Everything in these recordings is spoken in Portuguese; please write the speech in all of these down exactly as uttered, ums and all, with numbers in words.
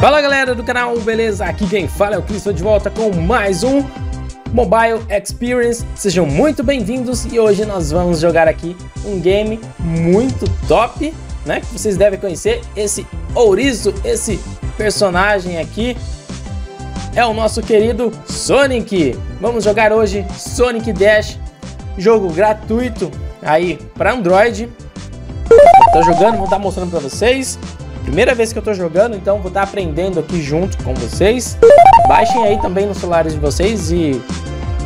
Fala galera do canal, beleza? Aqui quem fala é o Cream, estou de volta com mais um Mobile Experience. Sejam muito bem-vindos e hoje nós vamos jogar aqui um game muito top, né? Que vocês devem conhecer, esse ouriço, esse personagem aqui é o nosso querido Sonic. Vamos jogar hoje Sonic Dash, jogo gratuito aí para Android. Tô jogando, vou estar mostrando para vocês. Primeira vez que eu tô jogando, então vou estar aprendendo aqui junto com vocês. Baixem aí também nos celulares de vocês e,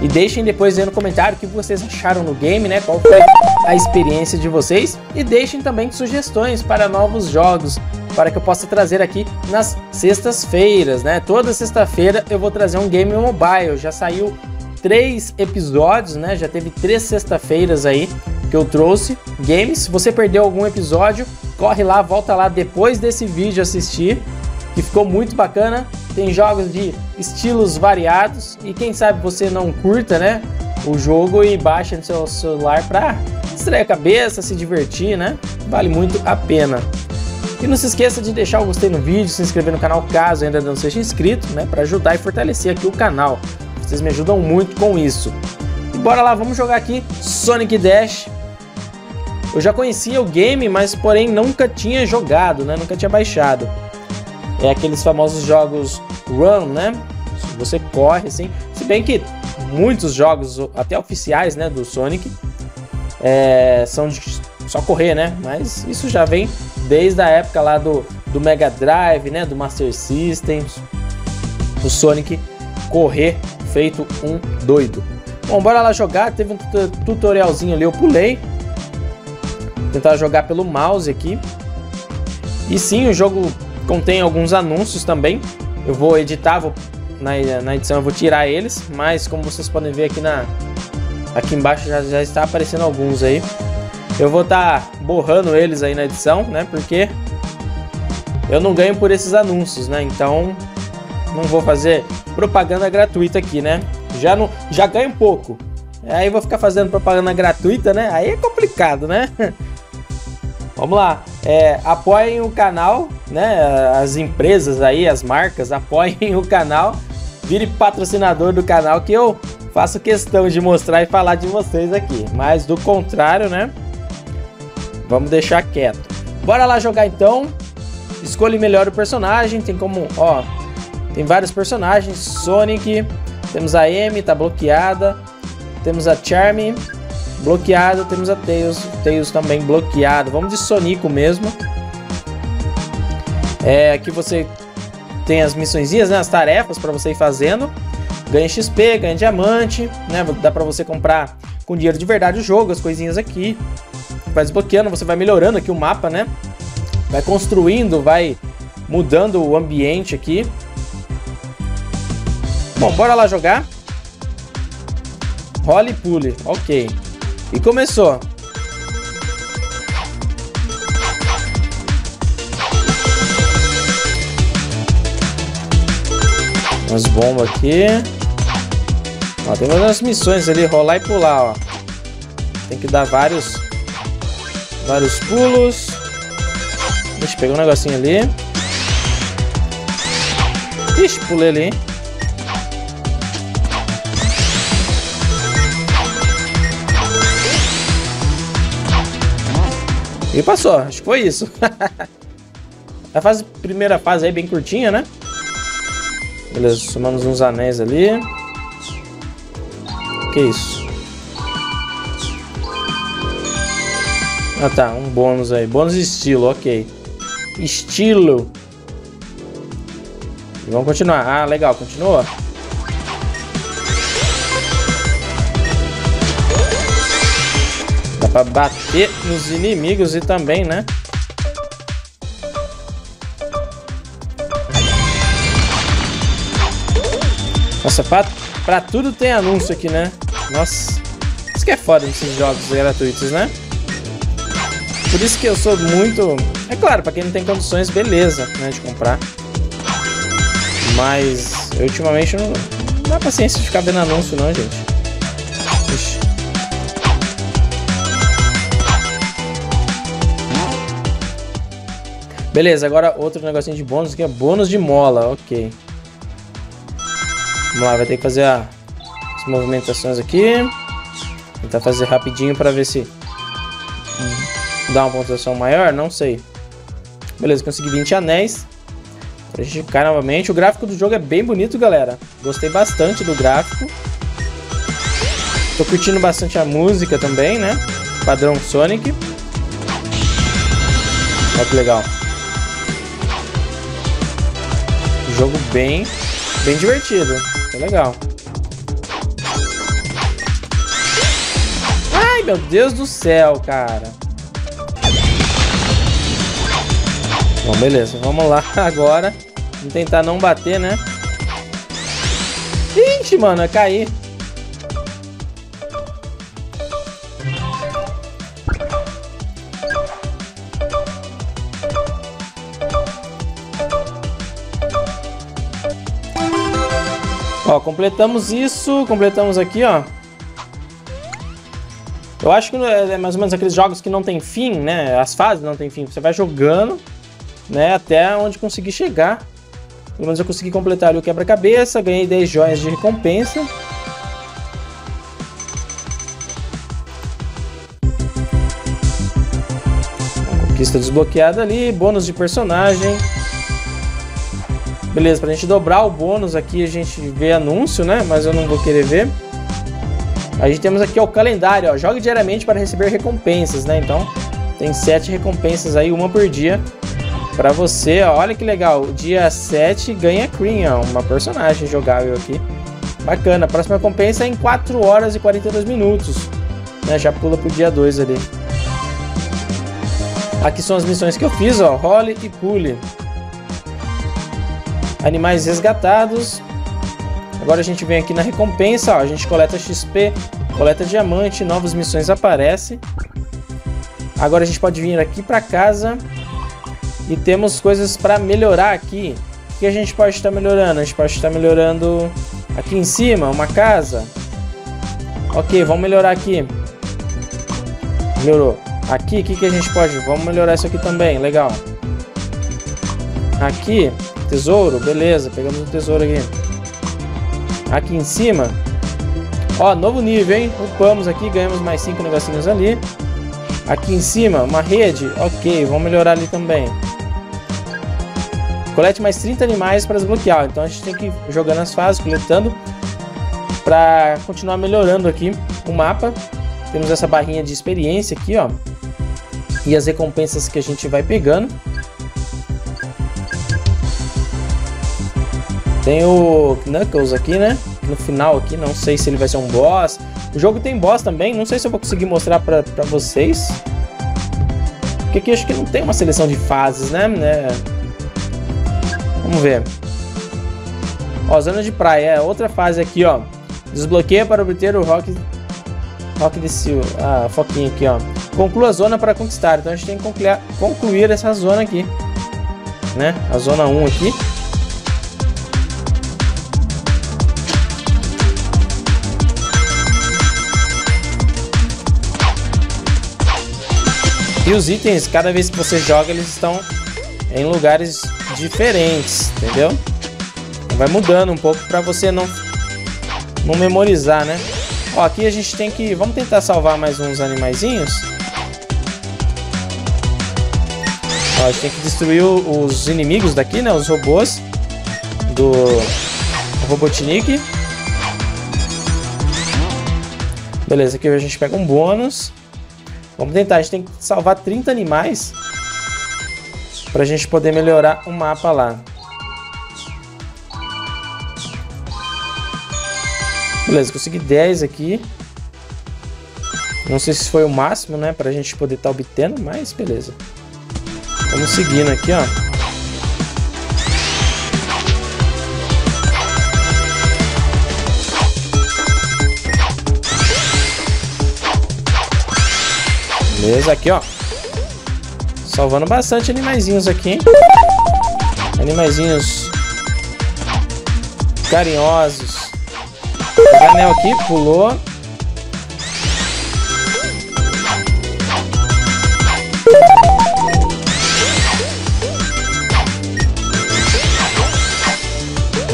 e deixem depois aí no comentário o que vocês acharam no game, né? Qual foi a experiência de vocês. E deixem também sugestões para novos jogos, para que eu possa trazer aqui nas sextas-feiras, né? Toda sexta-feira eu vou trazer um game mobile. Já saiu três episódios, né? Já teve três sexta-feiras aí que eu trouxe games. Se você perdeu algum episódio, corre lá, volta lá depois desse vídeo assistir, que ficou muito bacana. Tem jogos de estilos variados e quem sabe você não curta, né, o jogo e baixa no seu celular para distrair a cabeça, se divertir, né? Vale muito a pena. E não se esqueça de deixar o gostei no vídeo, se inscrever no canal caso ainda não seja inscrito, né, para ajudar e fortalecer aqui o canal. Vocês me ajudam muito com isso. E bora lá, vamos jogar aqui Sonic Dash. Eu já conhecia o game, mas porém nunca tinha jogado, né? Nunca tinha baixado. É aqueles famosos jogos Run, né? Você corre, assim. Se bem que muitos jogos, até oficiais, né, do Sonic, é, são de só correr, né? Mas isso já vem desde a época lá do, do Mega Drive, né? Do Master System. O Sonic correr feito um doido. Bom, bora lá jogar. Teve um tutorialzinho ali, eu pulei. Tentar jogar pelo mouse aqui. E sim, o jogo contém alguns anúncios também. Eu vou editar, vou, na, na edição eu vou tirar eles, mas como vocês podem ver aqui, na, aqui embaixo já, já está aparecendo alguns aí. Eu vou estar tá borrando eles aí na edição, né? Porque eu não ganho por esses anúncios, né? Então não vou fazer propaganda gratuita aqui, né? Já, não, já ganho pouco. Aí eu vou ficar fazendo propaganda gratuita, né? Aí é complicado, né? Vamos lá, é, apoiem o canal, né? As empresas aí, as marcas, apoiem o canal. Vire patrocinador do canal que eu faço questão de mostrar e falar de vocês aqui. Mas do contrário, né? Vamos deixar quieto. Bora lá jogar então. Escolhe melhor o personagem. Tem como, ó, tem vários personagens. Sonic, temos a Amy, tá bloqueada. Temos a Charmy, bloqueada. Temos a Tails, Tails também bloqueado. Vamos de Sonico mesmo. É, aqui você tem as missõezinhas, né, as tarefas para você ir fazendo. Ganha X P, ganha diamante, né? Dá para você comprar com dinheiro de verdade o jogo, as coisinhas aqui. Vai desbloqueando, você vai melhorando aqui o mapa, né? Vai construindo, vai mudando o ambiente aqui. Bom, bora lá jogar. Role e pule, ok. E começou. Umas bombas aqui. Ó, tem umas missões ali, rolar e pular, ó. Tem que dar vários, vários pulos. Ixi, pegou um negocinho ali. Ixi, pulei ali, hein? E passou, acho que foi isso. A fase, primeira fase aí bem curtinha, né? Beleza, somamos uns anéis ali. Que isso? Ah tá, um bônus aí. Bônus estilo, ok. Estilo. E vamos continuar. Ah, legal, continua. Pra bater nos inimigos e também, né? Nossa, pra, pra tudo tem anúncio aqui, né? Nossa, isso que é foda nesses jogos gratuitos, né? Por isso que eu sou muito... É claro, pra quem não tem condições, beleza, né, de comprar. Mas, eu, ultimamente, não, não dá paciência de ficar vendo anúncio, não, gente. Ixi. Beleza, agora outro negocinho de bônus, que é bônus de mola, ok. Vamos lá, vai ter que fazer a, as movimentações aqui. Tentar fazer rapidinho pra ver se dá uma pontuação maior, não sei. Beleza, consegui vinte anéis. Pra gente cair novamente. O gráfico do jogo é bem bonito, galera. Gostei bastante do gráfico. Tô curtindo bastante a música também, né? Padrão Sonic. Olha que legal. Jogo bem, bem divertido. Tá legal. Ai, meu Deus do céu, cara. Bom, beleza. Vamos lá agora. Vamos tentar não bater, né? Ixi, mano, vai cair. Ó, completamos isso. Completamos aqui, ó. Eu acho que é mais ou menos aqueles jogos que não tem fim, né? As fases não tem fim. Você vai jogando, né, até onde conseguir chegar. Pelo menos eu consegui completar ali o quebra-cabeça. Ganhei dez joias de recompensa. Conquista desbloqueada ali. Bônus de personagem. Beleza, pra gente dobrar o bônus aqui, a gente vê anúncio, né? Mas eu não vou querer ver. A gente temos aqui ó, o calendário, ó. Jogue diariamente para receber recompensas, né? Então, tem sete recompensas aí, uma por dia. Pra você, ó, olha que legal, dia sete ganha Cream, ó, uma personagem jogável aqui. Bacana, a próxima recompensa é em quatro horas e quarenta e dois minutos. Né? Já pula pro dia dois ali. Aqui são as missões que eu fiz, ó, role e pule. Animais resgatados. Agora a gente vem aqui na recompensa, ó, a gente coleta X P, coleta diamante, novas missões aparecem. Agora a gente pode vir aqui pra casa. E temos coisas para melhorar aqui. O que a gente pode estar melhorando? A gente pode estar melhorando aqui em cima, uma casa. Ok, vamos melhorar aqui. Melhorou. Aqui, o que, que a gente pode? Vamos melhorar isso aqui também, legal. Aqui, tesouro, beleza, pegamos o tesouro aqui. Aqui em cima. Ó, novo nível, hein? Upamos aqui, ganhamos mais cinco negocinhos ali. Aqui em cima, uma rede, ok, vamos melhorar ali também. Colete mais trinta animais para desbloquear. Então a gente tem que ir jogando as fases, coletando, para continuar melhorando aqui o mapa. Temos essa barrinha de experiência aqui, ó. E as recompensas que a gente vai pegando. Tem o Knuckles aqui, né? No final aqui, não sei se ele vai ser um boss. O jogo tem boss também, não sei se eu vou conseguir mostrar pra, pra vocês. Porque aqui acho que não tem uma seleção de fases, né? né? Vamos ver. Ó, zona de praia, é outra fase aqui, ó. Desbloqueia para obter o Rock, Rock the Seal. Ah, foquinha aqui, ó. Conclua a zona para conquistar. Então a gente tem que concluir, concluir essa zona aqui. Né? A zona um aqui. E os itens, cada vez que você joga, eles estão em lugares diferentes, entendeu? Vai mudando um pouco pra você não, não memorizar, né? Ó, aqui a gente tem que... Vamos tentar salvar mais uns animaizinhos. Ó, a gente tem que destruir os inimigos daqui, né? Os robôs do Robotnik. Beleza, aqui a gente pega um bônus. Vamos tentar, a gente tem que salvar trinta animais pra gente poder melhorar o mapa lá. Beleza, consegui dez aqui. Não sei se foi o máximo, né, pra gente poder estar obtendo, mas beleza. Vamos seguindo aqui, ó. Beleza, aqui ó, salvando bastante animaizinhos aqui, hein? Animaizinhos carinhosos. O anel aqui, pulou.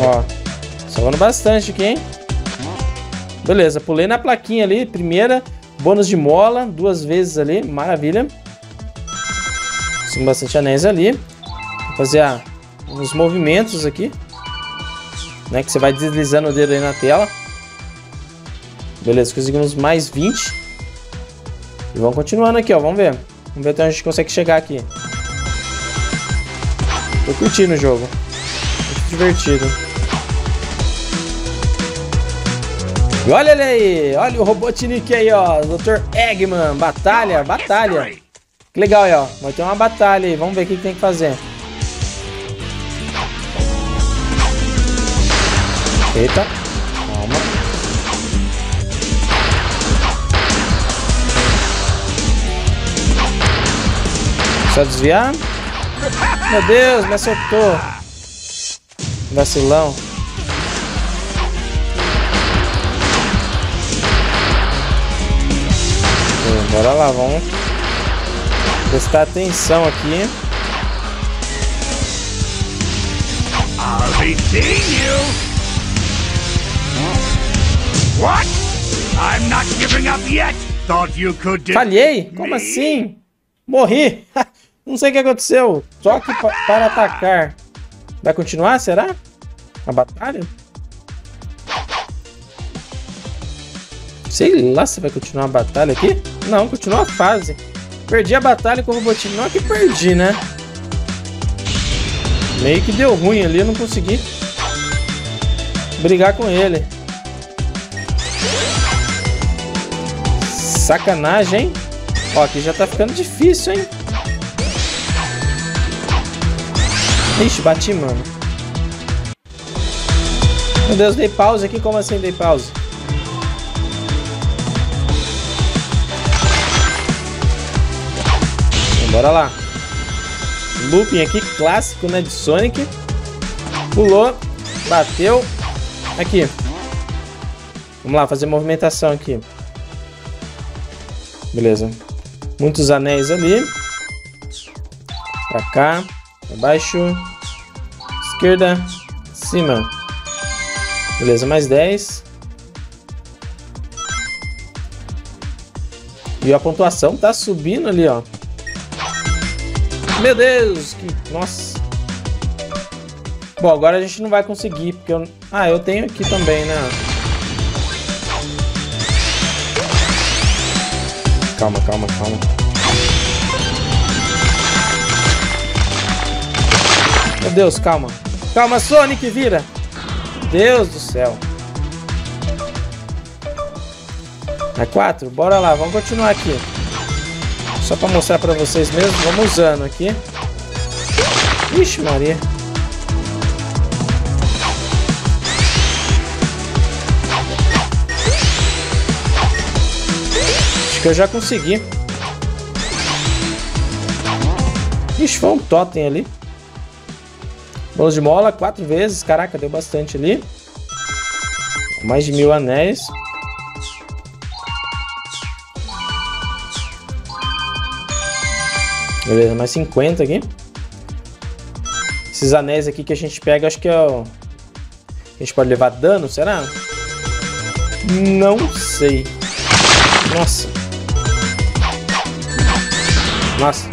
Ó, salvando bastante aqui, hein? Beleza, pulei na plaquinha ali, primeira. Bônus de mola, duas vezes ali, maravilha. Tem bastante anéis ali. Vou fazer ah, uns movimentos aqui, né, que você vai deslizando o dedo aí na tela. Beleza, conseguimos mais vinte. E vamos continuando aqui, ó, vamos ver. Vamos ver até onde a gente consegue chegar aqui. Tô curtindo o jogo. Muito divertido. E olha ele aí, olha o Robotnik aí, ó, doutor Eggman, batalha, batalha. Que legal aí, ó, vai ter uma batalha aí, vamos ver o que, que tem que fazer. Eita, calma. Só desviar. Meu Deus, me acertou. Vacilão. Então, bora lá, vamos prestar atenção aqui. I'll be seeing you. What? I'm not giving up yet. Thought you could do. Falhei? Como assim? Morri. Não sei o que aconteceu. Toque pa para atacar. Vai continuar, será? A batalha? Sei lá se vai continuar a batalha aqui. Não, continua a fase. Perdi a batalha com o Robotnik. Não é que perdi, né? Meio que deu ruim ali. Eu não consegui brigar com ele. Sacanagem, hein? Ó, aqui já tá ficando difícil, hein? Ixi, bati, mano. Meu Deus, dei pause aqui. Como assim dei pause? Bora lá. Looping aqui, clássico, né? De Sonic. Pulou. Bateu. Aqui. Vamos lá, fazer movimentação aqui. Beleza. Muitos anéis ali. Pra cá. Pra baixo. Esquerda. Cima. Beleza, mais dez. E a pontuação tá subindo ali, ó. Meu Deus! Que... Nossa! Bom, agora a gente não vai conseguir, porque eu... Ah, eu tenho aqui também, né? Calma, calma, calma. Meu Deus, calma. Calma, Sonic, vira. Deus do céu. É quatro? Bora lá, vamos continuar aqui. Só pra mostrar pra vocês mesmo, vamos usando aqui. Ixi, Maria. Que eu já consegui. Ixi, foi um totem ali. Bônus de mola, quatro vezes. Caraca, deu bastante ali. Mais de mil anéis. Beleza, mais cinquenta aqui. Esses anéis aqui que a gente pega, acho que é o... A gente pode levar dano, será? Não sei. Nossa. Nossa.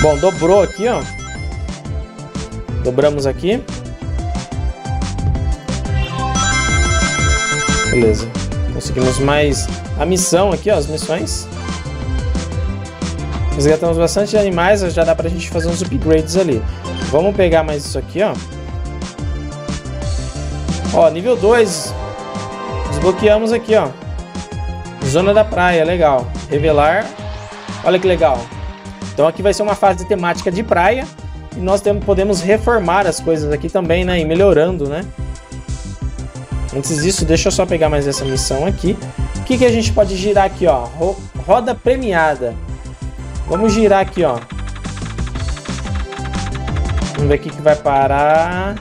Bom, dobrou aqui, ó. Dobramos aqui. Beleza. Conseguimos mais a missão aqui, ó. As missões. Resgatamos bastante animais. Já dá pra gente fazer uns upgrades ali. Vamos pegar mais isso aqui, ó. Ó, nível dois. Desbloqueamos aqui, ó. Zona da praia, legal. Revelar... Olha que legal. Então aqui vai ser uma fase temática de praia. E nós temos, podemos reformar as coisas aqui também, né? E melhorando, né? Antes disso, deixa eu só pegar mais essa missão aqui. O que, que a gente pode girar aqui, ó? Ro- roda premiada. Vamos girar aqui, ó. Vamos ver o que, que vai parar.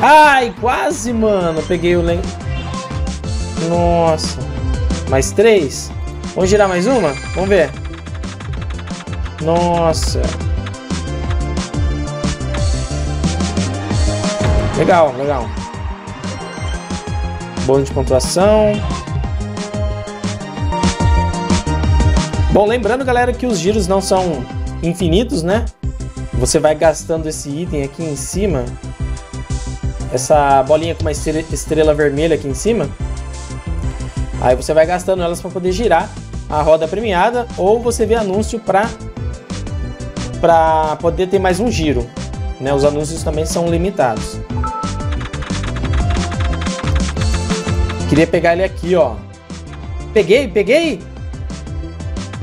Ai, quase, mano. Peguei o... Len... Nossa... Mais três. Vamos girar mais uma? Vamos ver. Nossa. Legal, legal. Bônus de pontuação. Bom, lembrando, galera, que os giros não são infinitos, né? Você vai gastando esse item aqui em cima. Essa bolinha com uma estrela vermelha aqui em cima. Aí você vai gastando elas para poder girar a roda premiada. Ou você vê anúncio para para poder ter mais um giro, né? Os anúncios também são limitados. Queria pegar ele aqui, ó. Peguei, peguei!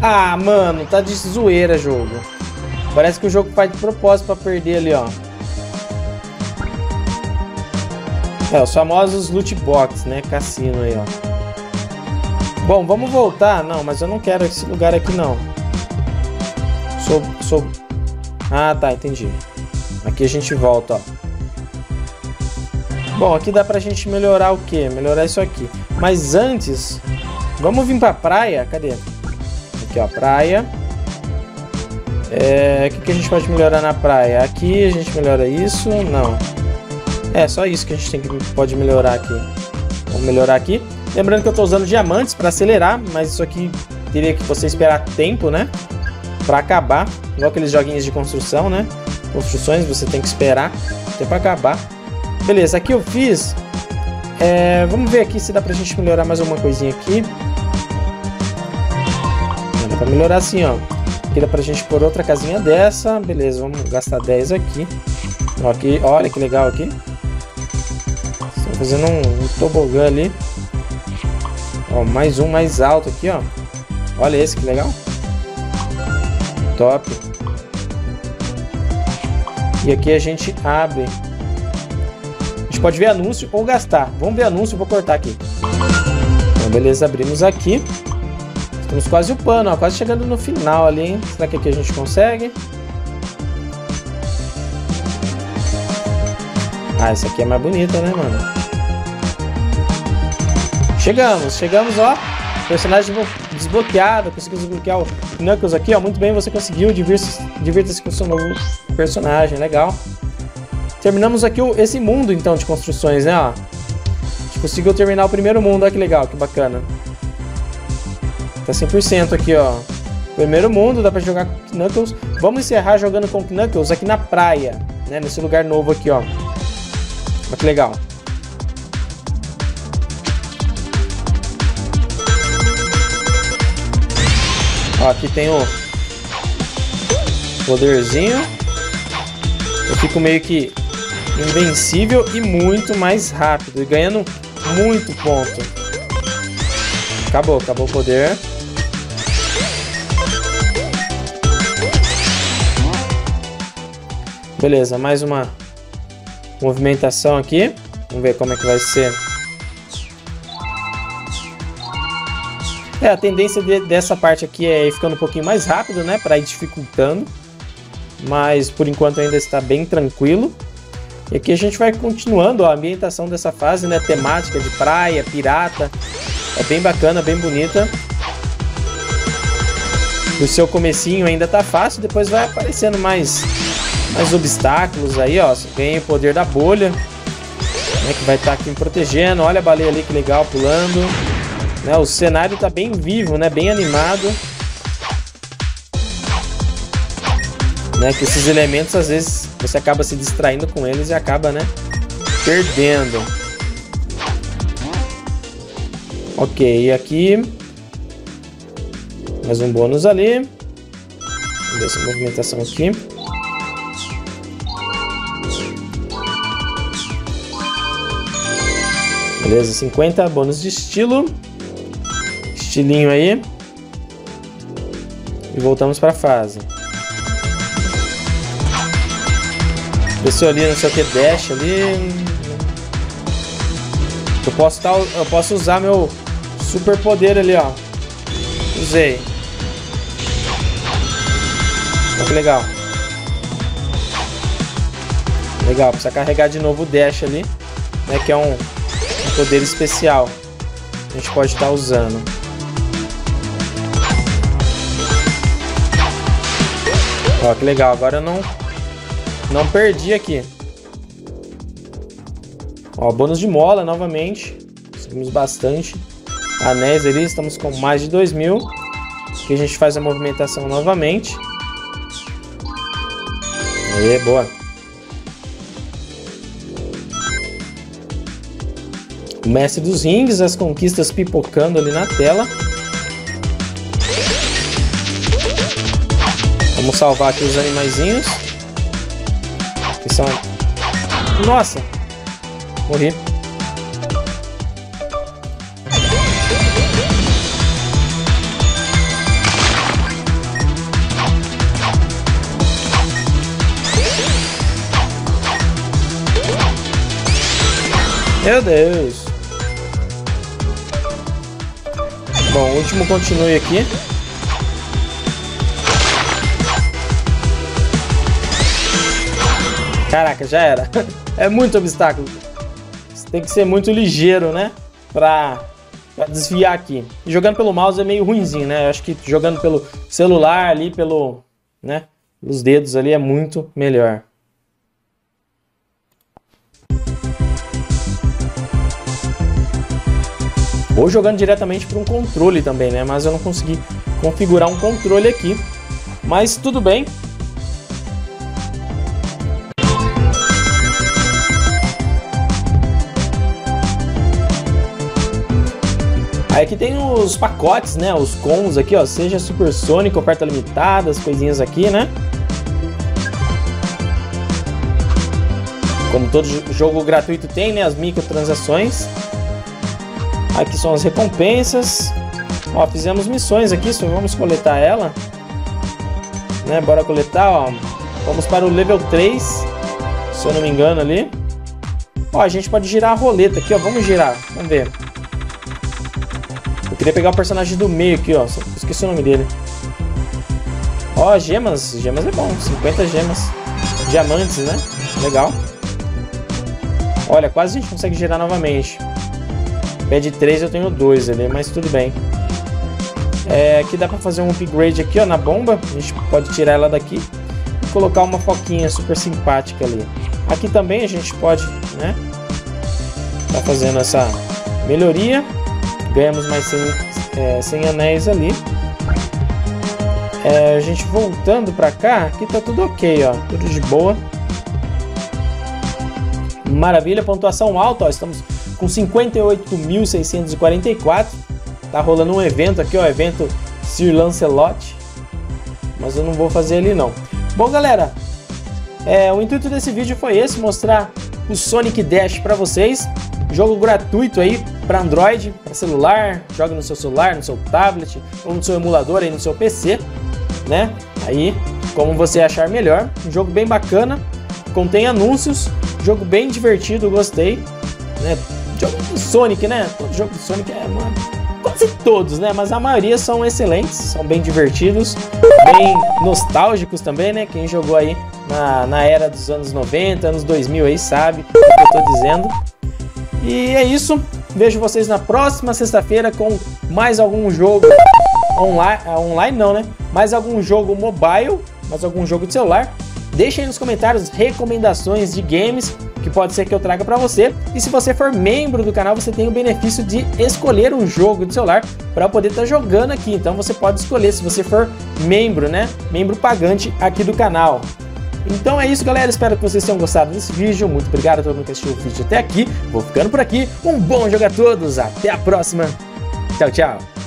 Ah, mano, tá de zoeira, jogo. Parece que o jogo faz de propósito pra perder ali, ó. É, os famosos loot box, né? Cassino aí, ó. Bom, vamos voltar. Não, mas eu não quero esse lugar aqui, não. Sou... sou... Ah, tá, entendi. Aqui a gente volta, ó. Bom, aqui dá pra gente melhorar o quê? Melhorar isso aqui. Mas antes, vamos vir pra praia. Cadê? Aqui, ó, praia. É, o que, que a gente pode melhorar na praia? Aqui a gente melhora isso? Não. É, só isso que a gente tem que, pode melhorar aqui. Vamos melhorar aqui. Lembrando que eu tô usando diamantes pra acelerar, mas isso aqui teria que você esperar tempo, né? Pra acabar. Igual aqueles joguinhos de construção, né? Construções, você tem que esperar até pra acabar. Beleza, aqui eu fiz. É, vamos ver aqui se dá pra gente melhorar mais alguma coisinha aqui. Dá pra melhorar assim, ó. Aqui dá pra gente pôr outra casinha dessa. Beleza, vamos gastar dez aqui. Ó, aqui, olha que legal aqui. Estou fazendo um, um tobogã ali. Ó, mais um mais alto aqui, ó. Olha esse, que legal. Top. E aqui a gente abre... pode ver anúncio ou gastar. Vamos ver anúncio, vou cortar aqui. Então, beleza, abrimos aqui. Estamos quase upando, ó, quase chegando no final ali, hein? Será que aqui a gente consegue? Ah, essa aqui é mais bonita, né, mano? Chegamos, chegamos, ó. Personagem desbloqueado, conseguimos desbloquear o Knuckles aqui, ó. Muito bem, você conseguiu. Divirta-se com o seu novo personagem, legal. Terminamos aqui o, esse mundo, então, de construções, né, ó. A gente conseguiu terminar o primeiro mundo, olha que legal, que bacana. Tá cem por cento aqui, ó. Primeiro mundo, dá pra jogar com Knuckles. Vamos encerrar jogando com Knuckles aqui na praia, né, nesse lugar novo aqui, ó. Olha que legal. Ó, aqui tem o poderzinho. Eu fico meio que... invencível e muito mais rápido. E ganhando muito ponto. Acabou, acabou o poder. Beleza, mais uma movimentação aqui. Vamos ver como é que vai ser. É, a tendência de, dessa parte aqui é ir ficando um pouquinho mais rápido, né? Para ir dificultando. Mas por enquanto ainda está bem tranquilo. E aqui a gente vai continuando, ó, a ambientação dessa fase, né? Temática de praia, pirata. É bem bacana, bem bonita. O seu comecinho ainda tá fácil, depois vai aparecendo mais, mais obstáculos aí, ó. Você ganha o poder da bolha, né? Que vai estar aqui me protegendo. Olha a baleia ali, que legal, pulando. Né? O cenário tá bem vivo, né? Bem animado. Né, que esses elementos, às vezes, você acaba se distraindo com eles e acaba, né, perdendo. Ok, e aqui... mais um bônus ali. Vamos ver essa movimentação aqui. Beleza, cinquenta, bônus de estilo. Estilinho aí. E voltamos para a fase. Pessoa ali, não sei o que, dash ali. Eu posso, tá, eu posso usar meu super poder ali, ó. Usei. Olha que legal. Legal, precisa carregar de novo o dash ali, né, que é um, um poder especial que a gente pode estar usando. Ó, que legal, agora eu não... não perdi aqui. Ó, bônus de mola novamente. Conseguimos bastante. Anéis ali, estamos com mais de dois mil. Aqui a gente faz a movimentação novamente. Aê, boa. O mestre dos rings, as conquistas pipocando ali na tela. Vamos salvar aqui os animaizinhos. Que são... Nossa! Morri. Meu Deus! Bom, o último continue aqui. Caraca, já era. É muito obstáculo. Você tem que ser muito ligeiro, né? Pra, pra desviar aqui. E jogando pelo mouse é meio ruinzinho, né? Eu acho que jogando pelo celular ali, pelo... né? Os dedos ali é muito melhor. Ou jogando diretamente para um controle também, né? Mas eu não consegui configurar um controle aqui. Mas tudo bem. Aí aqui tem os pacotes, né? Os combos aqui, ó. Seja supersônico, oferta limitada, as coisinhas aqui, né? Como todo jogo gratuito tem, né? As microtransações. Aqui são as recompensas. Ó, fizemos missões aqui, só vamos coletar ela. Né? Bora coletar, ó. Vamos para o level três, se eu não me engano ali. Ó, a gente pode girar a roleta aqui, ó. Vamos girar, vamos ver. Eu queria pegar o personagem do meio aqui, ó. Esqueci o nome dele. Ó, gemas. Gemas é bom, cinquenta gemas. Diamantes, né? Legal. Olha, quase a gente consegue girar novamente. Pede três, eu tenho dois ali, mas tudo bem. É, aqui dá pra fazer um upgrade aqui, ó, na bomba. A gente pode tirar ela daqui e colocar uma foquinha super simpática ali. Aqui também a gente pode, né, tá fazendo essa melhoria. Ganhamos mais cem, é, cem anéis ali. É, a gente voltando pra cá, aqui tá tudo ok, ó, tudo de boa. Maravilha, pontuação alta, ó, estamos... com cinquenta e oito mil seiscentos e quarenta e quatro. Tá rolando um evento aqui, ó, evento Sir Lancelot. Mas eu não vou fazer ele não. Bom, galera, é, o intuito desse vídeo foi esse, mostrar o Sonic Dash para vocês. Jogo gratuito aí para Android, para celular. Joga no seu celular, no seu tablet, ou no seu emulador aí, no seu P C, né? Aí, como você achar melhor. Um jogo bem bacana, contém anúncios. Jogo bem divertido, gostei, né? Jogo do Sonic, né? Todo jogo do Sonic é, mano, quase todos, né? Mas a maioria são excelentes, são bem divertidos, bem nostálgicos também, né? Quem jogou aí na, na era dos anos noventa, anos dois mil aí sabe o que eu tô dizendo. E é isso, vejo vocês na próxima sexta-feira com mais algum jogo online, online não, né? Mais algum jogo mobile, mais algum jogo de celular. Deixem aí nos comentários recomendações de games que pode ser que eu traga para você. E se você for membro do canal, você tem o benefício de escolher um jogo de celular para poder estar tá jogando aqui. Então você pode escolher se você for membro, né? Membro pagante aqui do canal. Então é isso, galera. Espero que vocês tenham gostado desse vídeo. Muito obrigado a todo mundo que assistiu o vídeo até aqui. Vou ficando por aqui. Um bom jogo a todos. Até a próxima. Tchau, tchau.